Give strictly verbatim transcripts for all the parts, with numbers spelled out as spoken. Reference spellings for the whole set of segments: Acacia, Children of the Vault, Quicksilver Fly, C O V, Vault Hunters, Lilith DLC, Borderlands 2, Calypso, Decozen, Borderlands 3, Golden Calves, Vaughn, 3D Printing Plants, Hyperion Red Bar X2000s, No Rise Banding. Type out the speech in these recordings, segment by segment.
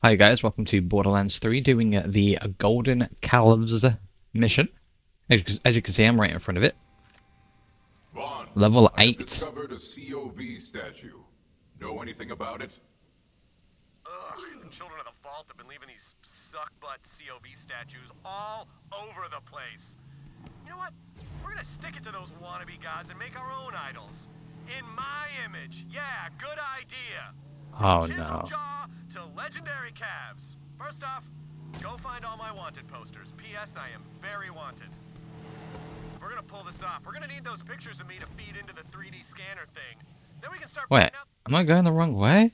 Hi guys, welcome to Borderlands three, doing the Golden Calves mission. As, as you can see, I'm right in front of it. Vaughn, Level eight. I discovered a C O V statue. Know anything about it? Ugh, the Children of the Vault have been leaving these suck-butt C O V statues all over the place. You know what? We're gonna stick it to those wannabe gods and make our own idols. In my image. Yeah, good idea. Oh no. To legendary calves. First off, go find all my wanted posters. P S I am very wanted. We're gonna pull this off. We're gonna need those pictures of me to feed into the three D scanner thing. Then we can start. Wait, am I going the wrong way?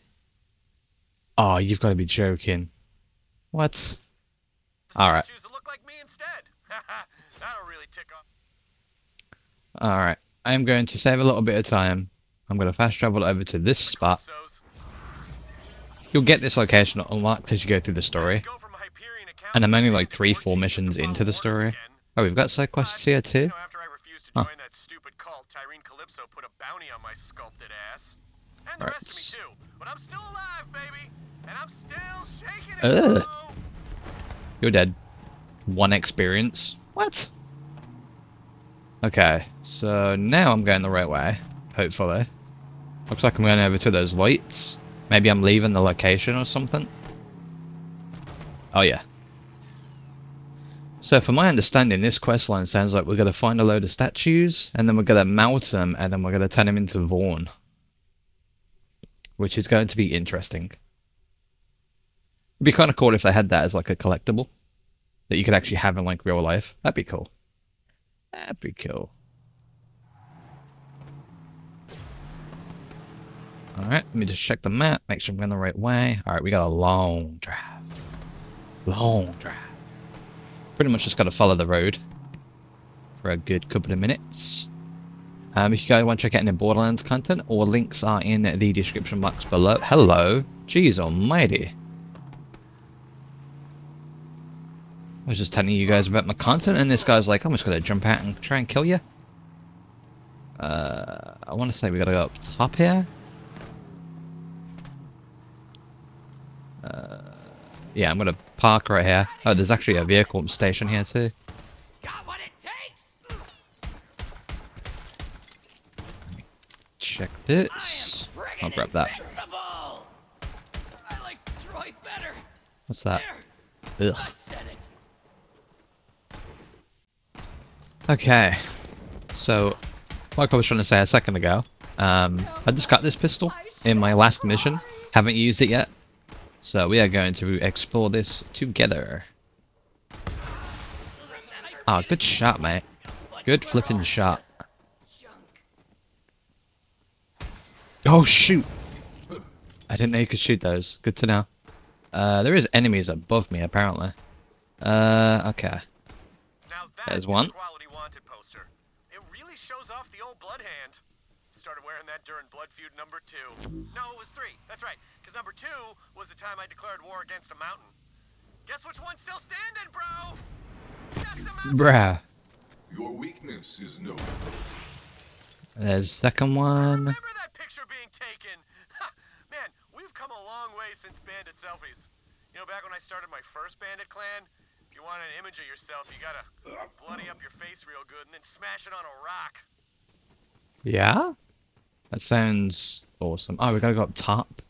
Oh, you've got to be joking. What? All right. Choose to look like me instead. That'll really tick off. All right. I am going to save a little bit of time. I'm gonna fast travel over to this spot. You'll get this location unlocked as you go through the story, and I'm only like three, four missions into the story. Oh, we've got side quests here too. Huh. All right. Ugh. You're dead. One experience. What? Okay, so now I'm going the right way. Hopefully. Looks like I'm going over to those lights. Maybe I'm leaving the location or something. Oh yeah. So from my understanding, this questline sounds like we're going to find a load of statues, and then we're going to melt them, and then we're going to turn them into Vaughn. Which is going to be interesting. It'd be kind of cool if they had that as like a collectible. That you could actually have in like real life. That'd be cool. That'd be cool. Alright, let me just check the map, make sure I'm going the right way. Alright, we got a long drive. Long drive. Pretty much just got to follow the road for a good couple of minutes. Um, if you guys want to check out any Borderlands content, all links are in the description box below. Hello. Jeez almighty. I was just telling you guys about my content and this guy's like, I'm just going to jump out and try and kill you. Uh, I want to say we got to go up top here. Uh, yeah, I'm gonna park right here. Oh, there's actually a vehicle station here too. Got what it takes. Let me check this. I'll grab that. I like Detroit better. What's that? Ugh. I said it. Okay, so like I was trying to say a second ago, um, I just got this pistol in my last mission. Haven't used it yet. So we are going to explore this together. Ah, oh, good shot, mate. Good flipping shot. Oh, shoot! I didn't know you could shoot those. Good to know. Uh, there is enemies above me, apparently. Uh, okay. There's one. It really shows off the old blood hand. Started wearing that during Blood Feud number two. No, it was three. That's right, because number two was the time I declared war against a mountain. Guess which one's still standing, bro? That's the mountain. Bruh. Your weakness is known. There's the second one. I remember that picture being taken. Ha, man, we've come a long way since bandit selfies. You know, back when I started my first bandit clan, if you wanted an image of yourself, you gotta bloody up your face real good and then smash it on a rock. Yeah? That sounds awesome. Oh, we gotta go up top.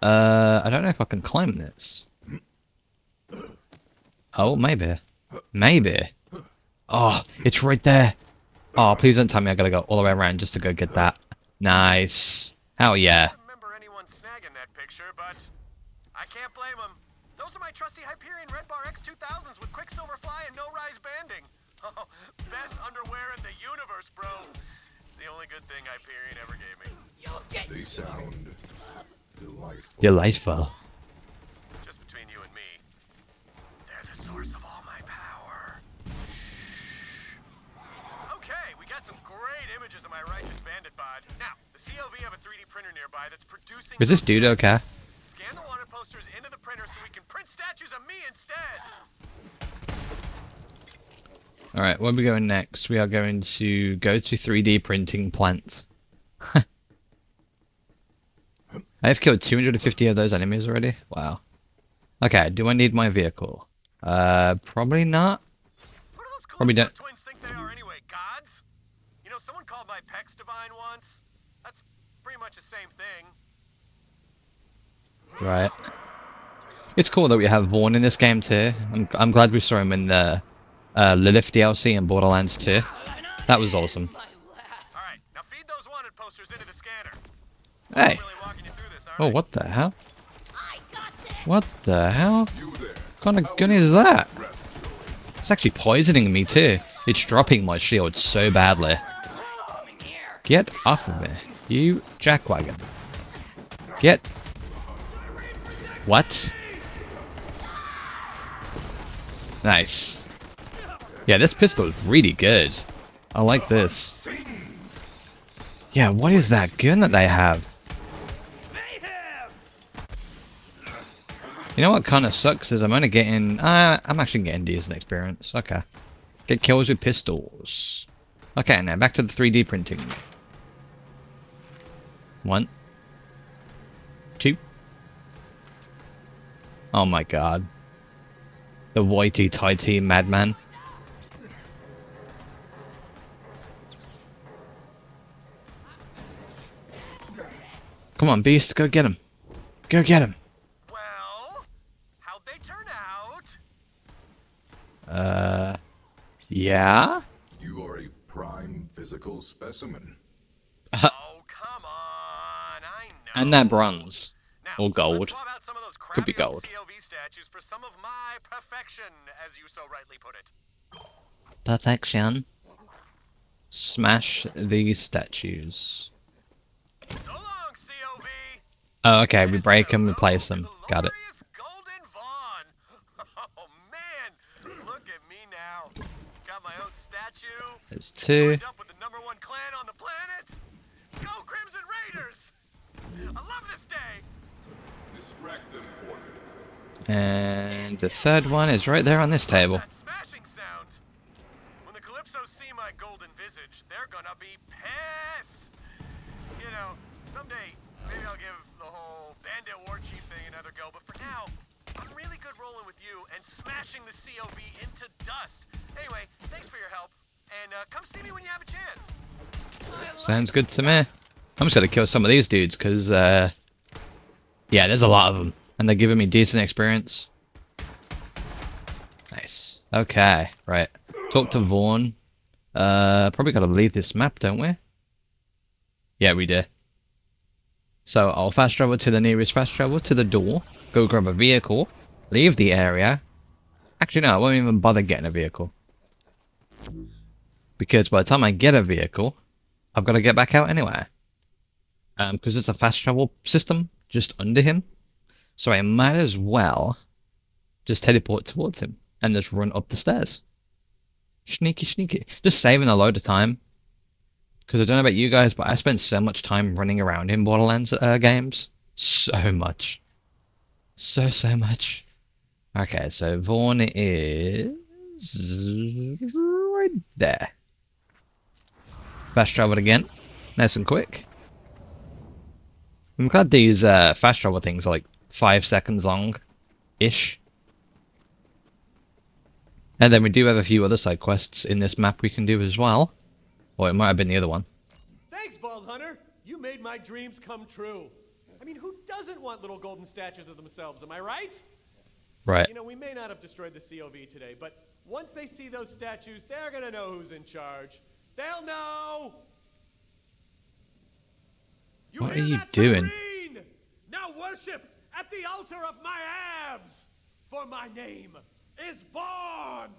Uh, I don't know if I can climb this. Oh, maybe. Maybe. Oh, it's right there. Oh, please don't tell me I gotta go all the way around just to go get that. Nice. Hell yeah. I don't remember anyone snagging that picture, but I can't blame them. Those are my trusty Hyperion Red Bar X two thousands with Quicksilver Fly and No Rise Banding. Oh, best underwear in the universe, bro. The only good thing Hyperion ever gave me. They sound delightful. Delightful. Just between you and me, they're the source of all my power. Okay, we got some great images of my righteous bandit bod. Now, the C O V have a three D printer nearby that's producing. Is this dude okay? Scan the wanted posters into the printer so we can print statues of me instead. Alright, where are we going next? We are going to go to three D Printing Plants. I have killed two hundred fifty of those enemies already. Wow. Okay, do I need my vehicle? Uh, probably not. What do those probably don't. Twins think they are anyway, gods? You know, someone called my pecs divine once. That's pretty much the same thing. Right. It's cool that we have Vaughn in this game too. I'm, I'm glad we saw him in the uh, Lilith D L C and Borderlands two. That was awesome. Alright, now feed those wanted posters into the scanner. Hey. Really walking you through this, oh, right? What the hell? What the hell? What kind of gun is that? It's actually poisoning me too. It's dropping my shield so badly. Get off of me, you jackwagon. Get... What? Nice. Yeah, this pistol is really good. I like this. Yeah, what is that gun that they have? You know what kind of sucks is I'm only getting... Uh, I'm actually getting decent experience. Okay. Get kills with pistols. Okay, now back to the three D printing. One. Two. Oh my god. The whitey tighty madman. Come on, beast. Go get him. Go get him. Uh, yeah? You are a prime physical specimen. Oh, come on, I know. And that bronze. Now, or gold. Could be gold. C O V statues for some of my perfection, as you so rightly put it. Perfection. Smash these statues. So long, C O V. Oh, okay, we break them, replace them. Got it. There's two. Up with the number one clan on the planet. Go Crimson Raiders! I love this day. Distract them for me. And the third one is right there on this table. That smashing sound. When the Calypsos see my golden visage, they're gonna be pissed. You know, someday maybe I'll give the whole bandit war chief thing another go, but for now, I'm really good rolling with you and smashing the C O V into dust. Anyway, thanks for your help, and uh, come see me when you have a chance. Sounds good to me. I'm just gonna kill some of these dudes, cause uh, yeah, there's a lot of them, and they're giving me decent experience. Nice. Okay, right. Talk to Vaughn. Uh, probably gotta leave this map, don't we? Yeah, we do. So I'll fast travel to the nearest fast travel to the door. Go grab a vehicle. Leave the area. Actually, no, I won't even bother getting a vehicle. Because by the time I get a vehicle, I've got to get back out anyway. Um, because it's a fast travel system just under him. So I might as well just teleport towards him and just run up the stairs. Sneaky, sneaky. Just saving a load of time. Because I don't know about you guys, but I spent so much time running around in Borderlands uh, games. So much. So, so much. Okay, so Vaughn is... right there. Fast travel again. Nice and quick. I'm glad these uh, fast travel things are like five seconds long-ish. And then we do have a few other side quests in this map we can do as well. Or it might have been the other one. Thanks, Vault Hunter! You made my dreams come true. I mean, who doesn't want little golden statues of themselves, am I right? Right. You know, we may not have destroyed the C O V today, but once they see those statues, they're gonna know who's in charge. They'll know! You what are you doing? Marine? Now worship at the altar of my abs! For my name is Vaughn!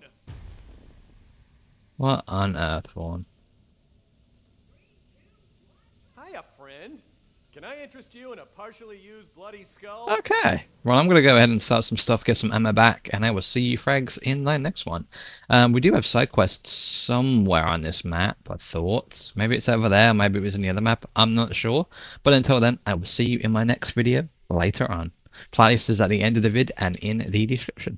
What on earth, Vaughn? Hiya, friend. Can I interest you in a partially used bloody skull? Okay. Well, I'm going to go ahead and start some stuff, get some ammo back, and I will see you frags in the next one. Um, we do have side quests somewhere on this map, I thought. Maybe it's over there, maybe it was in the other map. I'm not sure. But until then, I will see you in my next video later on. Playlist is at the end of the vid and in the description.